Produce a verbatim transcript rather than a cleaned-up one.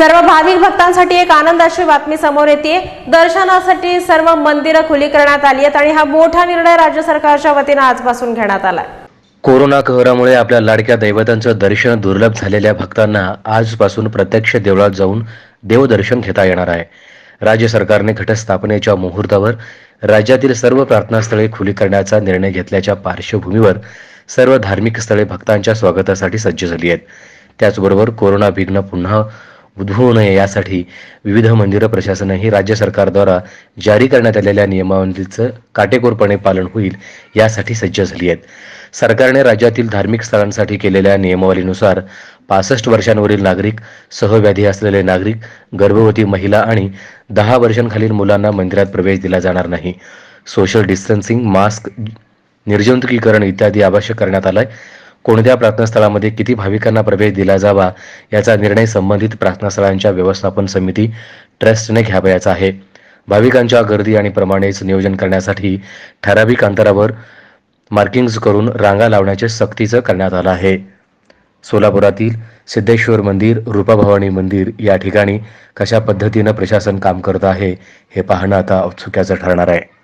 सर्व भाविक भक्तांसाठी एक आनंदाची बातमी समोर येते। दर्शनासाठी सर्व मंदिरं खुली करण्यात आली आहेत आणि हा मोठा निर्णय राज्य सरकारच्या वतीने आजपासून घेण्यात आला आहे। कोरोना कहरामुळे आपल्या लाडक्या दैवतांचं दर्शन दुर्लभ झालेल्या भक्तांना आजपासून प्रत्यक्ष देवळात जाऊन देवदर्शन घेता येणार आहे। राज्य सरकारने घटस्थापनेच्या मुहूर्तावर राज्यातील सर्व प्रार्थनास्थळे खुली करण्याचा निर्णय घेतल्याच्या पार्श्वभूमीवर सर्व धार्मिक स्थळे भक्तांच्या स्वागतासाठी सज्ज झाली आहेत। त्याचबरोबर कोरोना विघ्न पुन्हा उद्भवू नये यासाठी विविध मंदिर प्रशासनही राज्य सरकारद्वारा जारी करण्यात आलेल्या नियमावलीचं काटेकोरपणे पालन होईल यासाठी सज्ज झाली आहेत। सरकारने राज्यातील धार्मिक स्थळांसाठी केलेल्या नियमावलीनुसार पासष्ट वर्षांवरील नागरिक, सहव्याधी असलेले नागरिक, गर्भवती महिला आणि दहा वर्षांखालील मुलांना मंदिरात प्रवेश दिला जाणार नाही। सोशल डिस्टन्सिंग, मास्क, निर्जंतुकीकरण इत्यादी आवश्यक करण्यात आलंय। कोणत्या प्रार्थनास्थळामध्ये किती भाविकांना प्रवेश दिला जावा याचा निर्णय संबंधित प्रार्थनास्थळांच्या व्यवस्थापन समिती ट्रस्टने घ्यावयाचा आहे। भाविकांच्या गर्दी आणि प्रमाणेच नियोजन करण्यासाठी ठराविक अंतरावर मार्किंग्स करून रांगा लावण्याचे सक्तीचं करण्यात आलं आहे। सोलापुरातील सिद्धेश्वर मंदिर, रूपाभवानी मंदिर या ठिकाणी कशा पद्धतीने प्रशासन काम करत आहे हे पाहणं आता औत्सुक्याचं ठरणार आहे।